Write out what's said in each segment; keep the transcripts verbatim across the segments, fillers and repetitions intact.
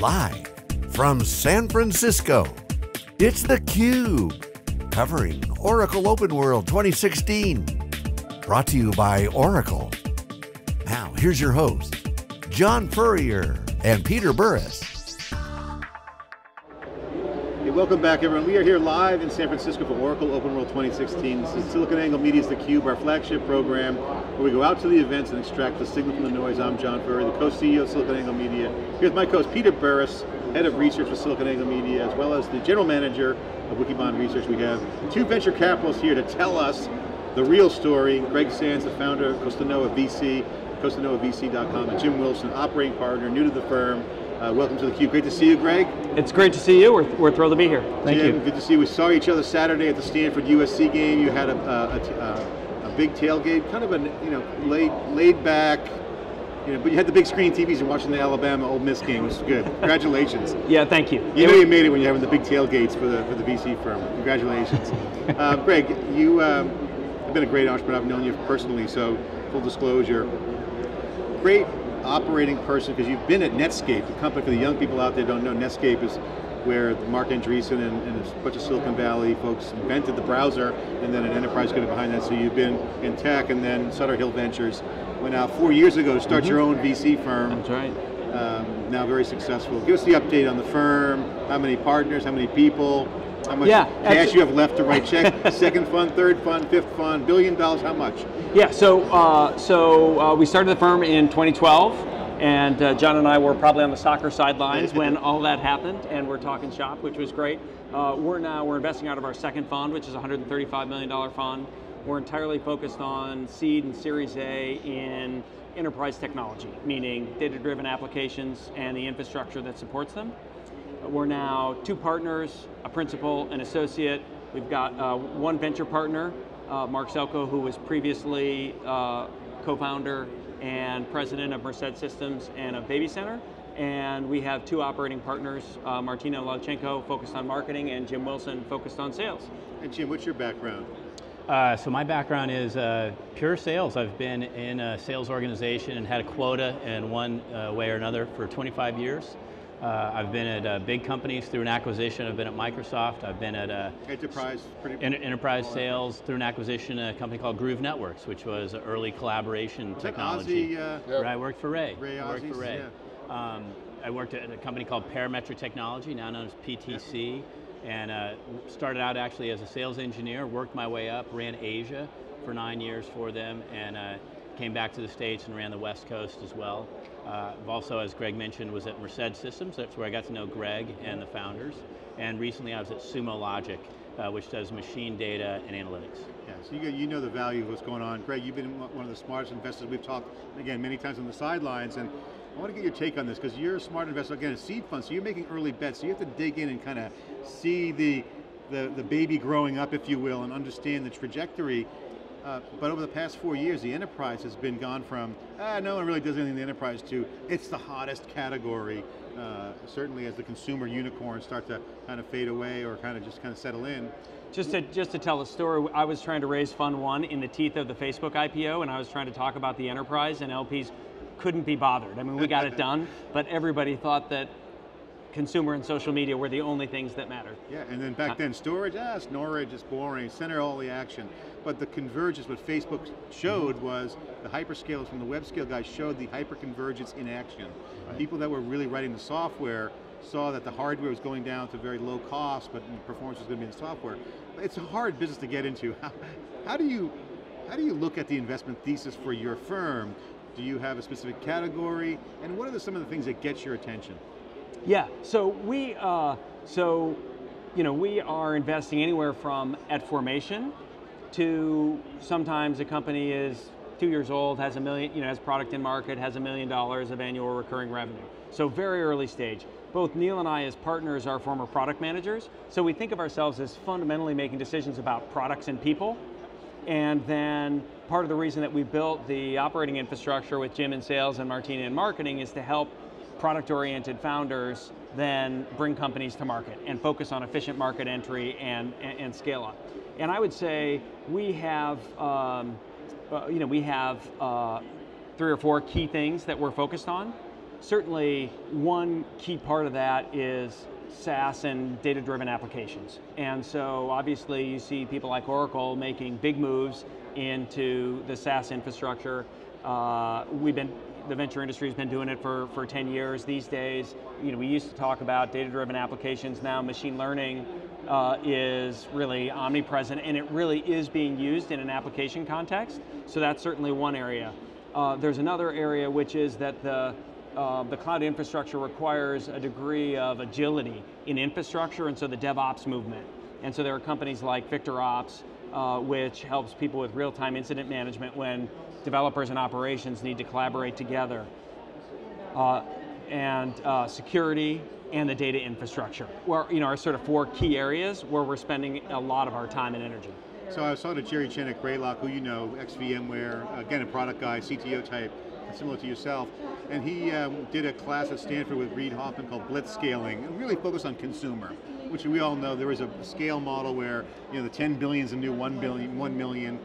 Live from San Francisco, it's theCUBE, covering Oracle OpenWorld twenty sixteen. Brought to you by Oracle. Now, here's your host, John Furrier and Peter Burris. Hey, welcome back everyone. We are here live in San Francisco for Oracle OpenWorld twenty sixteen. This is SiliconANGLE Media's theCUBE, our flagship program, where we go out to the events and extract the signal from the noise. I'm John Furrier, the co-C E O of SiliconANGLE Media. Here's my co-host, Peter Burris, head of research for SiliconANGLE Media, as well as the general manager of Wikibon Research. We have two venture capitalists here to tell us the real story. Greg Sands, the founder of Costanoa V C, Costanoa V C dot com, and Jim Wilson, operating partner, new to the firm. Uh, welcome to theCUBE. Great to see you, Greg. It's great to see you. We're, we're thrilled to be here. Thank Jim, you. Good to see you. We saw each other Saturday at the Stanford U S C game. You had a, a, a, a big tailgate, kind of a you know laid laid back. You know, but you had the big screen T Vs and watching the Alabama Ole Miss game, which is good. Congratulations. Yeah, thank you. You it know was... you made it when you're having the big tailgates for the for the V C firm. Congratulations. uh, Greg, you um, have been a great entrepreneur. I've known you personally, so full disclosure. Great operating person, because you've been at Netscape, the company for the young people out there who don't know. Netscape is where Mark Andreessen and, and a bunch of Silicon Valley folks invented the browser, and then an enterprise got behind that. So you've been in tech, and then Sutter Hill Ventures went out four years ago to start mm-hmm. your own V C firm. That's right. Um, now very successful. Give us the update on the firm, how many partners, how many people, how much yeah, cash actually, you have left to write checks, second fund, third fund, fifth fund, billion dollars, how much? Yeah, so uh, so uh, we started the firm in twenty twelve, and uh, John and I were probably on the soccer sidelines when all that happened, and we're talking shop, which was great. Uh, we're now, we're investing out of our second fund, which is a one hundred thirty-five million dollar fund. We're entirely focused on seed and series A in enterprise technology, meaning data-driven applications and the infrastructure that supports them. We're now two partners, a principal, an associate. We've got uh, one venture partner, uh, Mark Selko, who was previously uh, co-founder and president of Merced Systems and of Baby Center. And we have two operating partners, uh, Martina Lachenko, focused on marketing, and Jim Wilson, focused on sales. And Jim, what's your background? Uh, so my background is uh, pure sales. I've been in a sales organization and had a quota in one uh, way or another for twenty-five years. Uh, I've been at uh, big companies through an acquisition. I've been at Microsoft. I've been at uh, enterprise, pretty en enterprise sales through an acquisition, a company called Groove Networks, which was an early collaboration was technology. That Aussie, uh, yep. I worked for Ray. Ray I worked Aussies, for Ray. Yeah. Um, I worked at a company called Parametric Technology, now known as P T C, yep. and uh, started out actually as a sales engineer. Worked my way up, ran Asia for nine years for them, and uh, came back to the States and ran the West Coast as well. Uh, also, as Greg mentioned, was at Merced Systems. That's where I got to know Greg and the founders. And recently I was at Sumo Logic, uh, which does machine data and analytics. Yeah, so you, you know the value of what's going on. Greg, you've been one of the smartest investors. We've talked, again, many times on the sidelines, and I want to get your take on this, because you're a smart investor, again, a seed fund, so you're making early bets, so you have to dig in and kind of see the, the, the baby growing up, if you will, and understand the trajectory. Uh, but over the past four years, the enterprise has been gone from, ah, no one really does anything in the enterprise, to it's the hottest category, uh, certainly as the consumer unicorns start to kind of fade away or kind of just kind of settle in. Just to, just to tell a story, I was trying to raise Fund One in the teeth of the Facebook I P O, and I was trying to talk about the enterprise, and L Ps couldn't be bothered. I mean, we got it done, but everybody thought that consumer and social media were the only things that mattered. Yeah, and then back then, storage, ah, storage is boring, center all the action. But the convergence, what Facebook showed was, the hyperscalers from the web scale guys showed the hyperconvergence in action. Right. People that were really writing the software saw that the hardware was going down to very low cost, but performance was going to be in the software. It's a hard business to get into. How, how do you, how do you look at the investment thesis for your firm? Do you have a specific category? And what are the, some of the things that get your attention? Yeah, so we, uh, so, you know, we are investing anywhere from at formation to sometimes a company is two years old, has a million, you know, has product in market, has a million dollars of annual recurring revenue. So very early stage. Both Neil and I as partners are former product managers. So we think of ourselves as fundamentally making decisions about products and people. And then part of the reason that we built the operating infrastructure with Jim in sales and Martina in marketing is to help product-oriented founders then bring companies to market and focus on efficient market entry and, and, and scale up. And I would say we have, um, uh, you know, we have uh, three or four key things that we're focused on. certainly one key part of that is SaaS and data-driven applications. And so obviously you see people like Oracle making big moves into the SaaS infrastructure. Uh, we've been, the venture industry has been doing it for, for ten years these days. You know, we used to talk about data-driven applications, now machine learning uh, is really omnipresent, and it really is being used in an application context. So that's certainly one area. Uh, there's another area, which is that the Uh, the cloud infrastructure requires a degree of agility in infrastructure, and so the DevOps movement. And so there are companies like VictorOps, uh, which helps people with real-time incident management when developers and operations need to collaborate together. Uh, and uh, security and the data infrastructure, where, you know, are sort of four key areas where we're spending a lot of our time and energy. So I was talking to Jerry Chen at Greylock, who you know, ex-VMware, again a product guy, C T O type, similar to yourself, and he um, did a class at Stanford with Reed Hoffman called Blitz Scaling, and really focused on consumer, which we all know there is a scale model where, you know, the ten billions a new one billion, one million,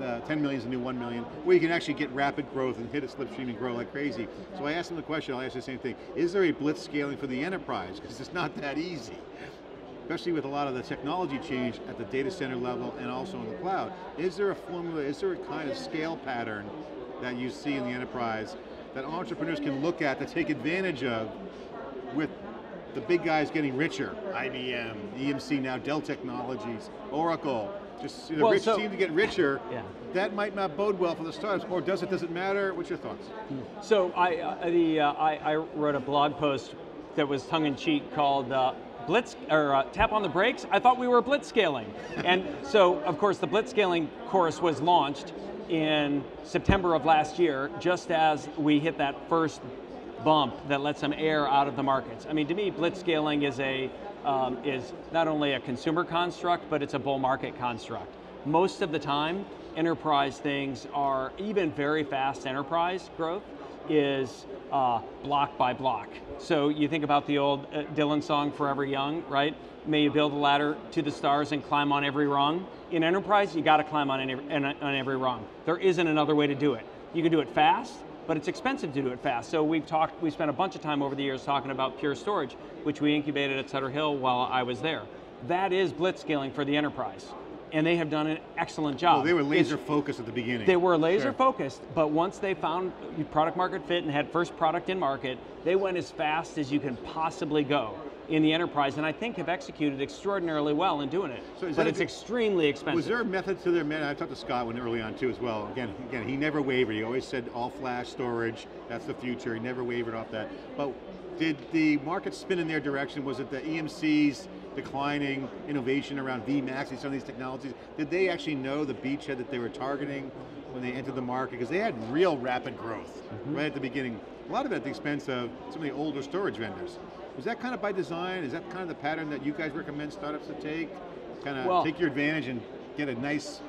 uh, ten millions a new one million, where you can actually get rapid growth and hit a slipstream and grow like crazy. So I asked him the question, I'll ask the same thing, is there a Blitz Scaling for the enterprise? Because it's not that easy, especially with a lot of the technology change at the data center level and also in the cloud. Is there a formula, is there a kind of scale pattern that you see in the enterprise that entrepreneurs can look at to take advantage of with the big guys getting richer? I B M, E M C now, Dell Technologies, Oracle, just the you know, well, rich so, seem to get richer. Yeah. That might not bode well for the startups, or does it, does it matter? What's your thoughts? So I, uh, the, uh, I, I wrote a blog post that was tongue-in-cheek called uh, Blitz, or uh, Tap on the Brakes, I thought we were blitz scaling. And so, of course, the blitz scaling course was launched in September of last year, just as we hit that first bump that let some air out of the markets. I mean, to me, blitz scaling is a um, is not only a consumer construct, but it's a bull market construct. Most of the time, enterprise things are, even very fast enterprise growth is uh, block by block. So you think about the old uh, Dylan song, Forever Young, right? May you build a ladder to the stars and climb on every rung. In enterprise, you got to climb on, any, on every rung. There isn't another way to do it. You can do it fast, but it's expensive to do it fast. So we've talked, we spent a bunch of time over the years talking about Pure Storage, which we incubated at Sutter Hill while I was there. That is blitz scaling for the enterprise, and they have done an excellent job. Well, they were laser it's, focused at the beginning. They were laser sure. focused, but once they found product market fit and had first product in market, they went as fast as you can possibly go in the enterprise, and I think have executed extraordinarily well in doing it. So but it's a, extremely expensive. Was there a method to their method? I talked to Scott when early on too as well. Again, again, he never wavered. He always said all flash storage, that's the future. He never wavered off that. But did the market spin in their direction? Was it the E M Cs declining innovation around V MAX and some of these technologies? Did they actually know the beachhead that they were targeting when they entered the market? Because they had real rapid growth mm-hmm. right at the beginning. A lot of it at the expense of some of the older storage vendors. Was that kind of by design? Is that kind of the pattern that you guys recommend startups to take? Kind of well, take your advantage and get a nice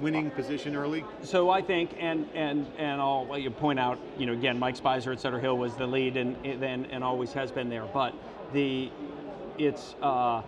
winning position early? So I think, and and and I'll let you point out, you know, again, Mike Spicer at Sutter Hill was the lead and then and always has been there, but the it's, uh,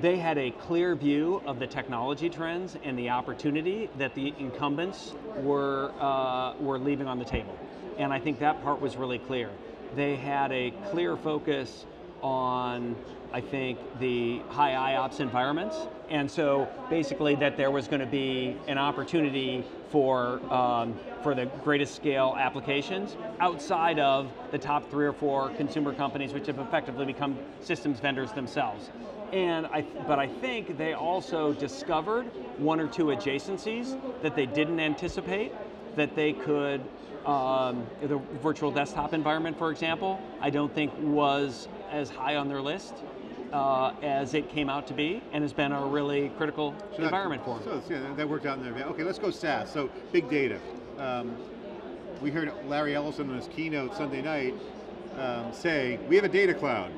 they had a clear view of the technology trends and the opportunity that the incumbents were, uh, were leaving on the table. And I think that part was really clear. They had a clear focus on, I think, the high I ops environments. And so basically that there was going to be an opportunity for, um, for the greatest scale applications outside of the top three or four consumer companies, which have effectively become systems vendors themselves. And I, but I think they also discovered one or two adjacencies that they didn't anticipate that they could, um, the virtual desktop environment, for example, I don't think was as high on their list uh, as it came out to be, and has been a really critical so that, environment for them. So yeah, that worked out in there. Okay, let's go SaaS, so big data. Um, we heard Larry Ellison in his keynote Sunday night um, say, we have a data cloud.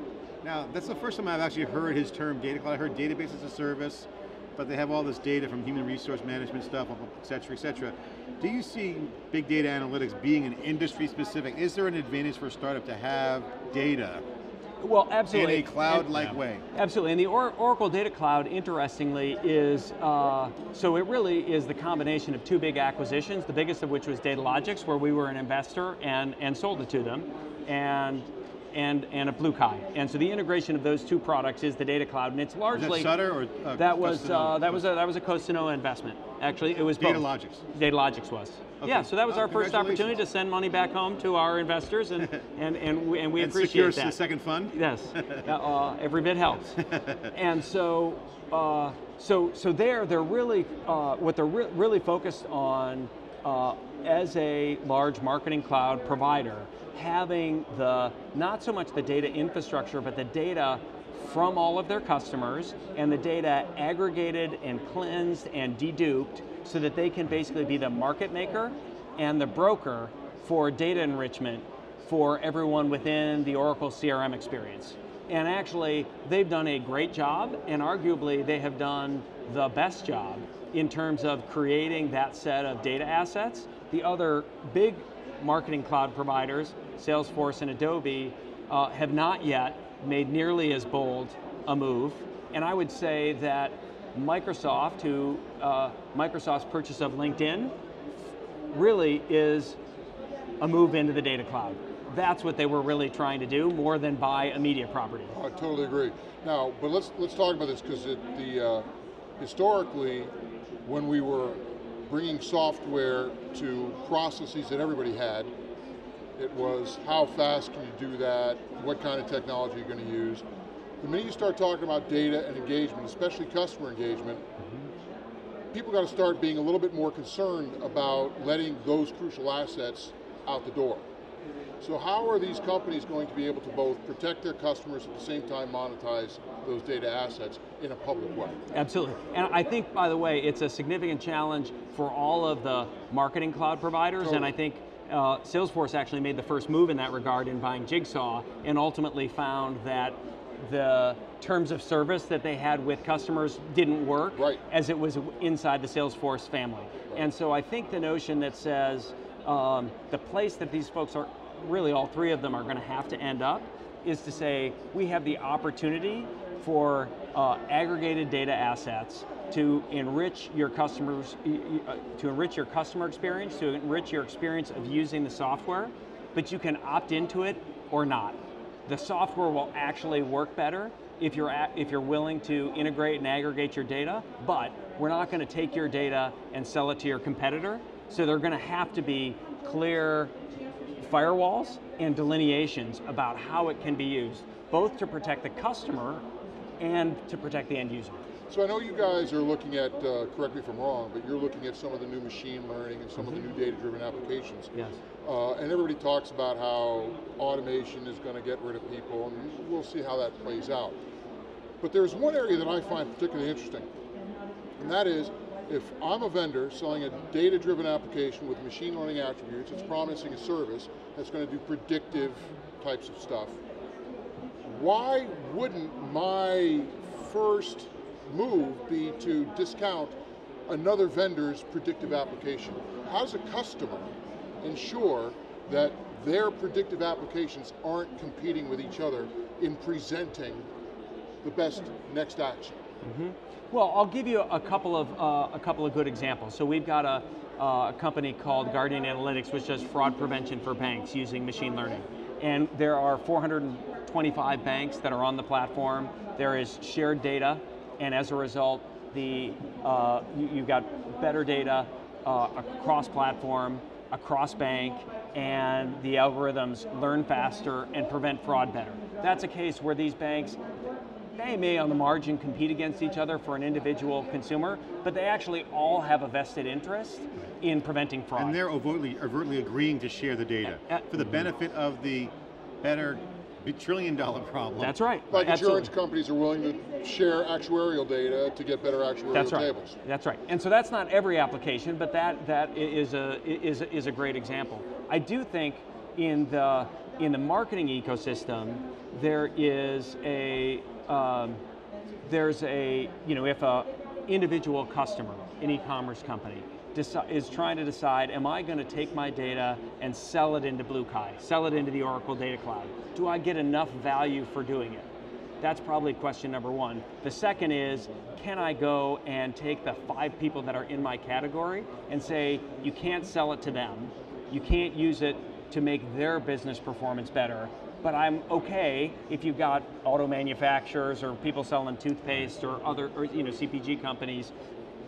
Now, that's the first time I've actually heard his term data cloud. I heard database as a service, but they have all this data from human resource management stuff, et cetera, et cetera. Do you see big data analytics being an industry specific? Is there an advantage for a startup to have data? Well, absolutely. In a cloud-like yeah. way. Absolutely, and the or Oracle Data Cloud, interestingly, is, uh, so it really is the combination of two big acquisitions, the biggest of which was DataLogix, where we were an investor and, and sold it to them. and and and a BlueKai. And so the integration of those two products is the data cloud, and it's largely— Is that Sutter or uh, that was uh, that was a, that was a Costanoa investment. Actually, it was both. DataLogix. DataLogix was. Okay. Yeah, so that was oh, our first opportunity to send money back home to our investors, and and and we, and we and appreciate that. And secures the second fund. Yes, uh, every bit helps. And so, uh, so so there, they're really uh, what they're re really focused on uh, as a large marketing cloud provider, having the not so much the data infrastructure, but the data from all of their customers, and the data aggregated and cleansed and deduped, so that they can basically be the market maker and the broker for data enrichment for everyone within the Oracle C R M experience. And actually, they've done a great job, and arguably they have done the best job in terms of creating that set of data assets. The other big marketing cloud providers, Salesforce and Adobe, uh, have not yet made nearly as bold a move. And I would say that Microsoft, who uh, Microsoft's purchase of LinkedIn really is a move into the data cloud. That's what they were really trying to do, more than buy a media property. I totally agree. Now, but let's let's talk about this, because the uh, historically, when we were bringing software to processes that everybody had, it was how fast can you do that, what kind of technology you're going to use. The minute you start talking about data and engagement, especially customer engagement, mm-hmm. people got to start being a little bit more concerned about letting those crucial assets out the door. So how are these companies going to be able to both protect their customers at the same time monetize those data assets in a public way? Absolutely, and I think, by the way, it's a significant challenge for all of the marketing cloud providers, totally. And I think uh, Salesforce actually made the first move in that regard in buying Jigsaw, and ultimately found that the terms of service that they had with customers didn't work, right. as it was inside the Salesforce family. Right. And so I think the notion that says um, the place that these folks are, really all three of them are going to have to end up, is to say we have the opportunity for uh, aggregated data assets to enrich your customers, to enrich your customer experience, to enrich your experience of using the software, but you can opt into it or not. The software will actually work better if you're, at, if you're willing to integrate and aggregate your data, but we're not going to take your data and sell it to your competitor, so there are going to have to be clear firewalls and delineations about how it can be used, both to protect the customer and to protect the end user. So I know you guys are looking at, uh, correct me if I'm wrong, but you're looking at some of the new machine learning and some mm-hmm. of the new data-driven applications. Yes. Uh, and everybody talks about how automation is going to get rid of people, and we'll see how that plays out. But there's one area that I find particularly interesting, and that is, if I'm a vendor selling a data-driven application with machine learning attributes, it's promising a service that's going to do predictive types of stuff, why wouldn't my first move be to discount another vendor's predictive application? How does a customer ensure that their predictive applications aren't competing with each other in presenting the best next action? Mm-hmm. Well, I'll give you a couple of uh, a couple of good examples. So we've got a, uh, a company called Guardian Analytics, which does fraud prevention for banks using machine learning, and there are four hundred twenty-five banks that are on the platform. There is shared data, and as a result, the uh, you, you've got better data uh, across platform, across bank, and the algorithms learn faster and prevent fraud better. That's a case where these banks, they may on the margin compete against each other for an individual consumer, but they actually all have a vested interest in preventing fraud. And they're overtly, overtly agreeing to share the data uh, uh, for the benefit of the better trillion dollar problem. That's right. Like insurance companies are willing to share actuarial data to get better actuarial that's right. tables. That's right. And so that's not every application, but that that is a is a, is a great example. I do think in the in the marketing ecosystem there is a Um, there's a, you know, if an individual customer, an e-commerce company, is trying to decide, am I going to take my data and sell it into BlueKai, sell it into the Oracle Data Cloud? Do I get enough value for doing it? That's probably question number one. The second is, can I go and take the five people that are in my category and say, you can't sell it to them, you can't use it to make their business performance better. But I'm okay if you've got auto manufacturers or people selling toothpaste or other, or, you know, C P G companies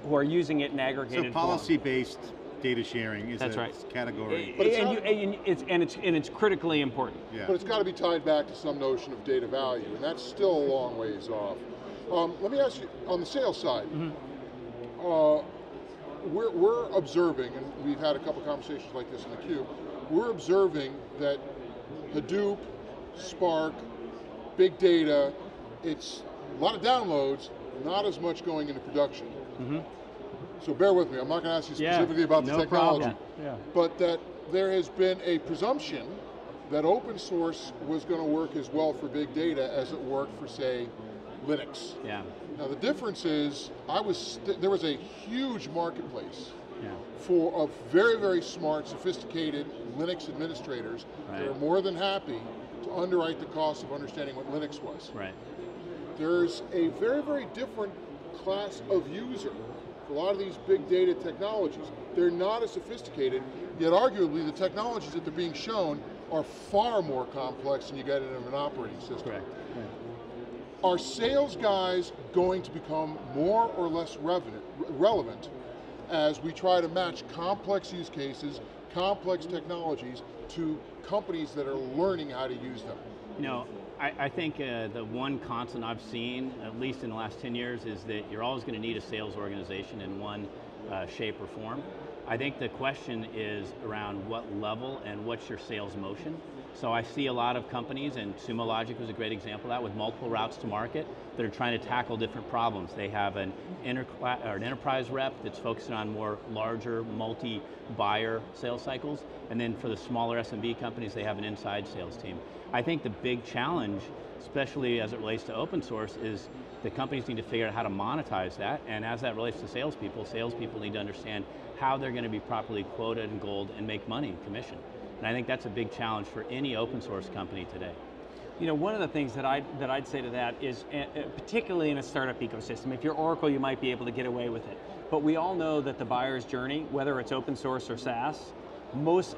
who are using it in aggregated. So policy-based data sharing is That's a right. category. But it's and, not, you, and, it's, and, it's, and it's critically important. Yeah. But it's got to be tied back to some notion of data value, and that's still a long ways off. Um, let me ask you, on the sales side, mm-hmm. uh, we're, we're observing, and we've had a couple conversations like this in theCUBE, we're observing that Hadoop, Spark, big data, it's a lot of downloads, not as much going into production. Mm-hmm. So bear with me, I'm not going to ask you specifically yeah, about the no technology, yeah. but that there has been a presumption that open source was going to work as well for big data as it worked for, say, Linux. Yeah. Now the difference is, I was there was a huge marketplace yeah. for of very, very smart, sophisticated Linux administrators right. that are more than happy to underwrite the cost of understanding what Linux was. Right. There's a very, very different class of user. A lot of these big data technologies, they're not as sophisticated, yet arguably the technologies that they're being shown are far more complex than you get in an operating system. Correct. Yeah. Are sales guys going to become more or less revenant, relevant as we try to match complex use cases, complex technologies to companies that are learning how to use them? No. I think uh, the one constant I've seen, at least in the last ten years, is that you're always going to need a sales organization in one uh, shape or form. I think the question is around what level and what's your sales motion. So I see a lot of companies, and Sumo Logic was a great example of that, with multiple routes to market that are trying to tackle different problems. They have an, inter or an enterprise rep that's focusing on more larger, multi-buyer sales cycles, and then for the smaller S M B companies, they have an inside sales team. I think the big challenge, especially as it relates to open source, is the companies need to figure out how to monetize that, and as that relates to salespeople, salespeople need to understand how they're going to be properly quoted and gold and make money and commission. And I think that's a big challenge for any open source company today. You know, one of the things that I'd, that I'd say to that is, uh, particularly in a startup ecosystem, if you're Oracle, you might be able to get away with it. But we all know that the buyer's journey, whether it's open source or SaaS, most,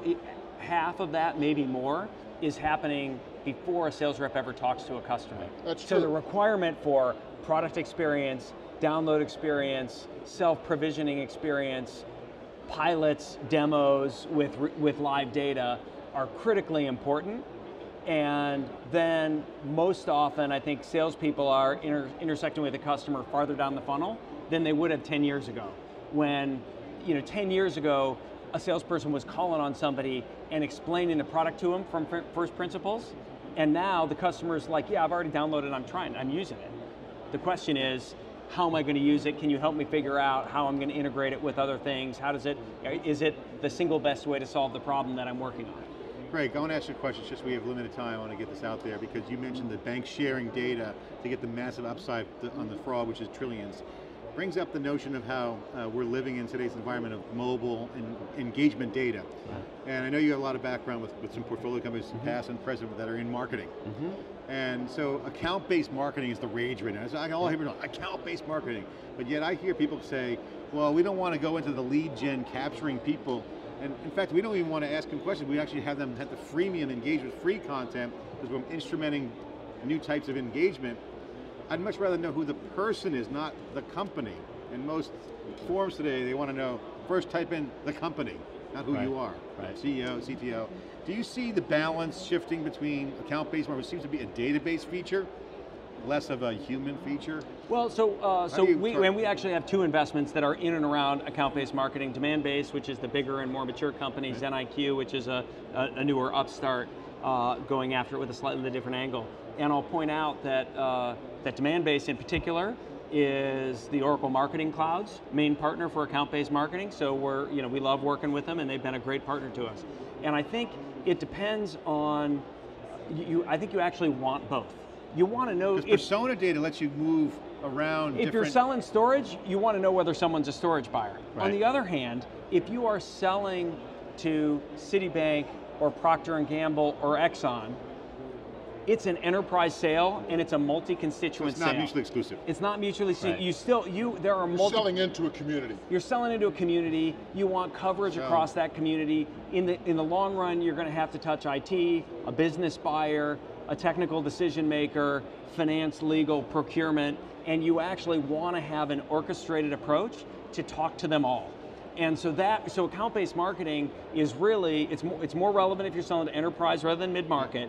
half of that, maybe more, is happening before a sales rep ever talks to a customer. That's true. So the requirement for product experience, download experience, self-provisioning experience, pilots, demos with, with live data are critically important. And then most often, I think salespeople are inter intersecting with the customer farther down the funnel than they would have ten years ago. When, you know, ten years ago, a salesperson was calling on somebody and explaining the product to them from first principles. And now the customer's like, yeah, I've already downloaded it, I'm trying, I'm using it. The question is, how am I going to use it? Can you help me figure out how I'm going to integrate it with other things? How does it, is it the single best way to solve the problem that I'm working on? Greg, I want to ask you a question, it's just we have limited time, I want to get this out there, because you mentioned the bank sharing data to get the massive upside on the fraud, which is trillions. Brings up the notion of how uh, we're living in today's environment of mobile and engagement data. Right. And I know you have a lot of background with, with some portfolio companies, mm-hmm. past and present, that are in marketing. Mm-hmm. And so account-based marketing is the rage right now. So I can all hear people, account-based marketing. But yet I hear people say, well, we don't want to go into the lead gen capturing people. And in fact, we don't even want to ask them questions. We actually have them have the freemium engage with free content because we're instrumenting new types of engagement. I'd much rather know who the person is, not the company. In most forums today, they want to know, first type in the company, not who right. you are. Right. C E O, C T O. Do you see the balance shifting between account-based marketing, which seems to be a database feature, less of a human feature? Well, so uh, so we and we actually have two investments that are in and around account-based marketing. Demandbase, which is the bigger and more mature company, right. ZenIQ, which is a, a, a newer upstart, uh, going after it with a slightly different angle. And I'll point out that uh, that Demandbase in particular is the Oracle Marketing Cloud's main partner for account-based marketing. So we're, you know, we love working with them, and they've been a great partner to us. And I think it depends on you. I think you actually want both. You want to know if persona data lets you move around. If different... you're selling storage, you want to know whether someone's a storage buyer. Right. On the other hand, if you are selling to Citibank or Procter and Gamble or Exxon, it's an enterprise sale and it's a multi-constituent sale. It's not mutually exclusive. It's not mutually exclusive. Right. You still, you, there are multiple. You're selling into a community. You're selling into a community. You want coverage so. across that community. In the, in the long run, you're going to have to touch I T, a business buyer, a technical decision maker, finance, legal, procurement, and you actually want to have an orchestrated approach to talk to them all. And so that, so account-based marketing is really, it's more, it's more relevant if you're selling to enterprise rather than mid-market,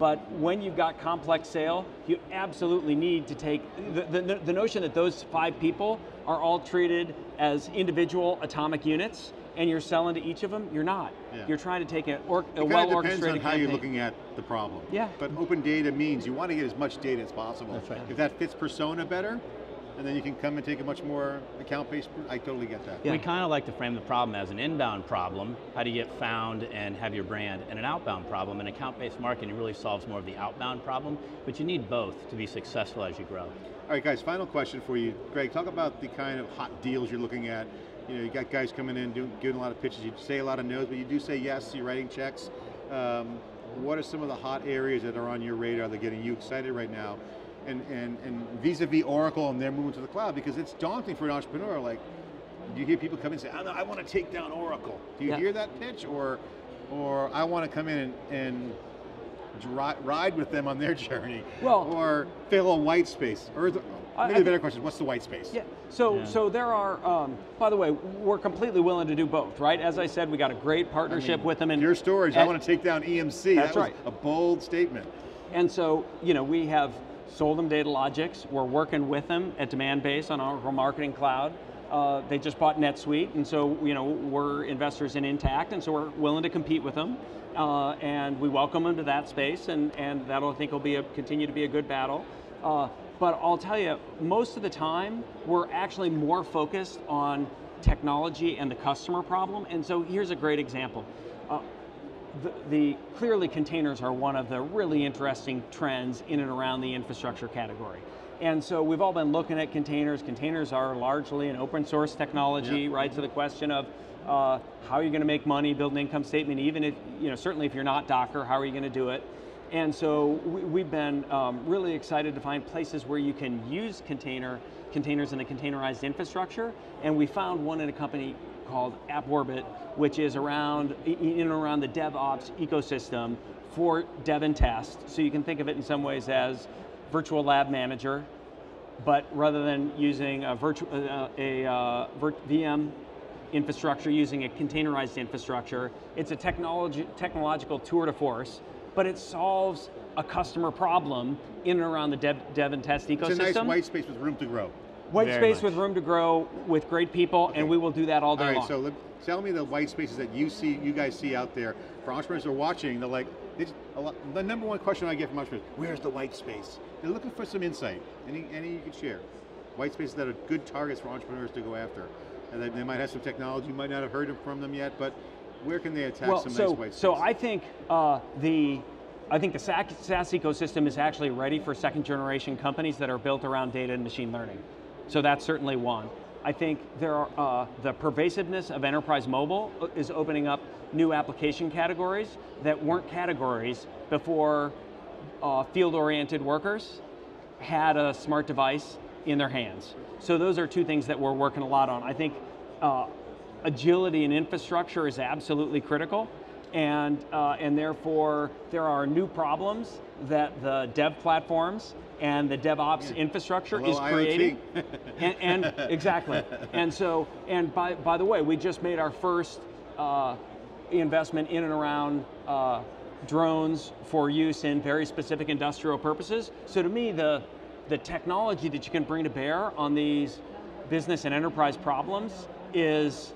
but when you've got complex sale, you absolutely need to take, the, the, the notion that those five people are all treated as individual atomic units, and you're selling to each of them, you're not. Yeah. You're trying to take a, or, a well-orchestrated campaign. It depends on how you're looking at the problem. Yeah. But open data means you want to get as much data as possible. That's right. If that fits persona better, and then you can come and take a much more account-based, I totally get that. Yeah. We kind of like to frame the problem as an inbound problem, how do you get found and have your brand, and an outbound problem, and account-based marketing really solves more of the outbound problem, but you need both to be successful as you grow. All right guys, final question for you. Greg, talk about the kind of hot deals you're looking at. You know, you got guys coming in, doing, giving a lot of pitches, you say a lot of no's, but you do say yes, you're writing checks. Um, what are some of the hot areas that are on your radar that are getting you excited right now? And and and vis-a-vis Oracle and their movement to the cloud, because it's daunting for an entrepreneur. Like, do you hear people come in and say, I, I want to take down Oracle. Do you yeah. hear that pitch? Or or I want to come in and, and ride with them on their journey. Well, or fill a white space. Or the, I, maybe I the better think, question, what's the white space? Yeah. So yeah. so there are, um, by the way, we're completely willing to do both, right? As I said, we got a great partnership I mean, with them. And Pure Storage, at, I want to take down E M C. That's that was right. a bold statement. And so, you know, we have sold them DataLogix. We're working with them at Demandbase on Oracle Marketing Cloud. Uh, they just bought NetSuite, and so you know we're investors in Intact, and so we're willing to compete with them, uh, and we welcome them to that space, and and that'll I think will be a, continue to be a good battle. Uh, but I'll tell you, most of the time we're actually more focused on technology and the customer problem. And so here's a great example. Uh, The, the, clearly containers are one of the really interesting trends in and around the infrastructure category. And so we've all been looking at containers. Containers are largely an open source technology, yep. right? So the question of uh, how are you going to make money, build an income statement, even if, you know, certainly if you're not Docker, how are you going to do it? And so we, we've been um, really excited to find places where you can use container, containers in a containerized infrastructure, and we found one in a company called AppOrbit, which is around, in and around the DevOps ecosystem for dev and test. So you can think of it in some ways as virtual lab manager, but rather than using a, virtu uh, a uh, V M infrastructure, using a containerized infrastructure, it's a technology technological tour de force, but it solves a customer problem in and around the dev, dev and test ecosystem. It's a nice white space with room to grow. White Very space much. with room to grow, with great people, okay. and we will do that all day long. All right, long. so let, tell me the white spaces that you see, you guys see out there. For entrepreneurs who are watching, they're like, they just, a lot, the number one question I get from entrepreneurs, where's the white space? They're looking for some insight. Any, any you could share? White spaces that are good targets for entrepreneurs to go after. And they, they might have some technology, you might not have heard from them yet, but where can they attack well, some so, nice white spaces? So I think uh, the, I think the SaaS ecosystem is actually ready for second generation companies that are built around data and machine learning. So that's certainly one. I think there are, uh, the pervasiveness of enterprise mobile is opening up new application categories that weren't categories before uh, field-oriented workers had a smart device in their hands. So those are two things that we're working a lot on. I think uh, agility in infrastructure is absolutely critical, and, uh, and therefore there are new problems that the dev platforms and the DevOps yeah. infrastructure Hello, is creating. and, and exactly, and so, and by, by the way, we just made our first uh, investment in and around uh, drones for use in very specific industrial purposes. So to me, the, the technology that you can bring to bear on these business and enterprise problems is,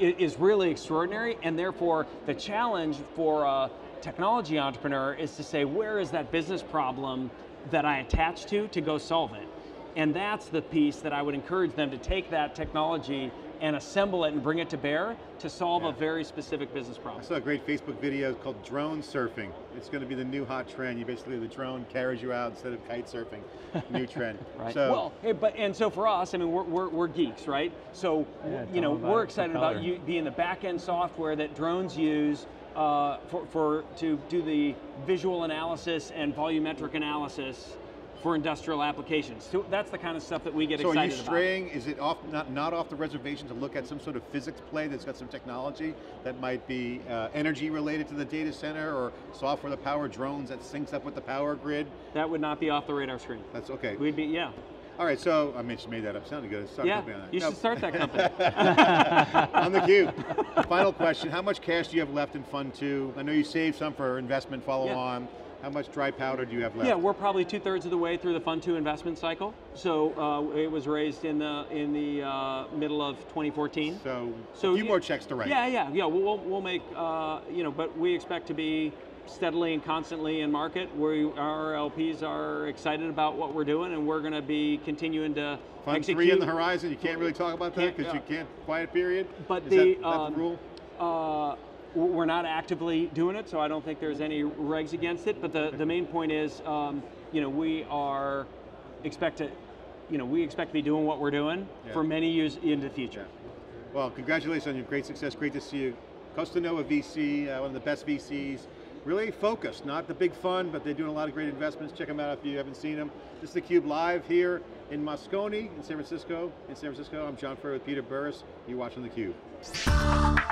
is really extraordinary, and therefore the challenge for a technology entrepreneur is to say, where is that business problem that I attach to, to go solve it. And that's the piece that I would encourage them to take that technology and assemble it and bring it to bear to solve yeah. a very specific business problem. I saw a great Facebook video called drone surfing. It's going to be the new hot trend. You basically, the drone carries you out instead of kite surfing. New trend. Right. So, well, hey, but, and so for us, I mean, we're, we're, we're geeks, right? So, yeah, you know, we're excited about you being the back-end software that drones use uh, for, for to do the visual analysis and volumetric analysis for industrial applications. So that's the kind of stuff that we get so excited about. So are you straying, about. is it off, not, not off the reservation to look at some sort of physics play that's got some technology that might be uh, energy related to the data center or software that power drones that syncs up with the power grid? That would not be off the radar screen. That's okay. We'd be, yeah. All right, so, I mean, she made that up, sounded good. Start yeah, company on that. you no. should start that company. On theCUBE. Final question, how much cash do you have left in Fund two? I know you saved some for investment follow yeah. on. How much dry powder do you have left? Yeah, we're probably two thirds of the way through the Fund two investment cycle. So uh, it was raised in the in the uh, middle of twenty fourteen. So, so a few yeah, more checks to write. Yeah, yeah, yeah. We'll we'll make uh, you know, but we expect to be steadily and constantly in market. We our L Ps are excited about what we're doing, and we're going to be continuing to Fund execute. three in the horizon. You can't really talk about that because yeah. you can't. Quiet period. But Is the, that, um, that the rule. Uh, We're not actively doing it, so I don't think there's any regs against it, but the, the main point is, um, you know, we are expect to, you know, we expect to be doing what we're doing yeah. for many years into the future. Yeah. Well, congratulations on your great success, great to see you. Costanoa V C, uh, one of the best V Cs, really focused, not the big fund, but they're doing a lot of great investments. Check them out if you haven't seen them. This is theCUBE live here in Moscone, in San Francisco. In San Francisco, I'm John Furrier with Peter Burris. You're watching theCUBE.